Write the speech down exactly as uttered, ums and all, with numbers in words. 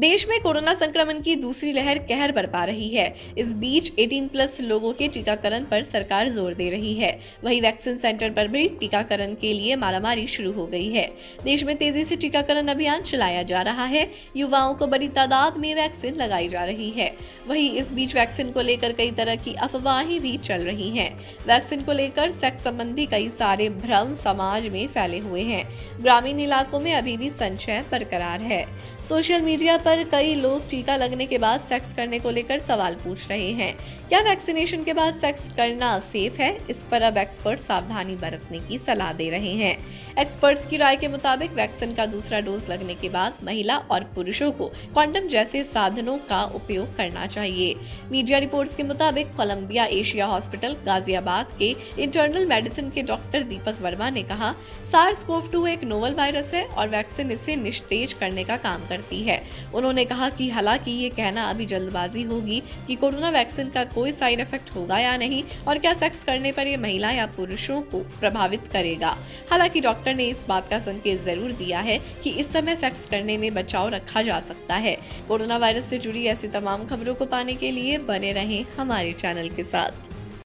देश में कोरोना संक्रमण की दूसरी लहर कहर बरपा रही है। इस बीच अठारह प्लस लोगों के टीकाकरण पर सरकार जोर दे रही है। वहीं वैक्सीन सेंटर पर भी टीकाकरण के लिए मारामारी शुरू हो गई है। देश में तेजी से टीकाकरण अभियान चलाया जा रहा है। युवाओं को बड़ी तादाद में वैक्सीन लगाई जा रही है। वहीं इस बीच वैक्सीन को लेकर कई तरह की अफवाहें भी चल रही हैं। वैक्सीन को लेकर सेक्स संबंधी कई सारे भ्रम समाज में फैले हुए हैं। ग्रामीण इलाकों में अभी भी संशय बरकरार है। सोशल मीडिया पर कई लोग टीका लगने के बाद सेक्स करने को लेकर सवाल पूछ रहे हैं। क्या वैक्सीनेशन के बाद सेक्स करना सेफ है? इस पर अब एक्सपर्ट सावधानी बरतने की सलाह दे रहे हैं। एक्सपर्ट्स की राय के मुताबिक वैक्सीन का दूसरा डोज लगने के बाद महिला और पुरुषों को कॉन्डम जैसे साधनों का उपयोग करना चाहिए। मीडिया रिपोर्ट्स के मुताबिक कोलम्बिया एशिया हॉस्पिटल गाजियाबाद के इंटरनल मेडिसिन के डॉक्टर दीपक वर्मा ने कहा, सार्स कोव टू एक नोवल वायरस है और वैक्सीन इसे निस्तेज करने का काम करती है। उन्होंने कहा कि हालांकि ये कहना अभी जल्दबाजी होगी कि कोरोना वैक्सीन का कोई साइड इफेक्ट होगा या नहीं और क्या सेक्स करने पर ये महिला या पुरुषों को प्रभावित करेगा। हालांकि डॉक्टर ने इस बात का संकेत जरूर दिया है कि इस समय सेक्स करने में बचाव रखा जा सकता है। कोरोना वायरस से जुड़ी ऐसी तमाम खबरों को पाने के लिए बने रहें हमारे चैनल के साथ।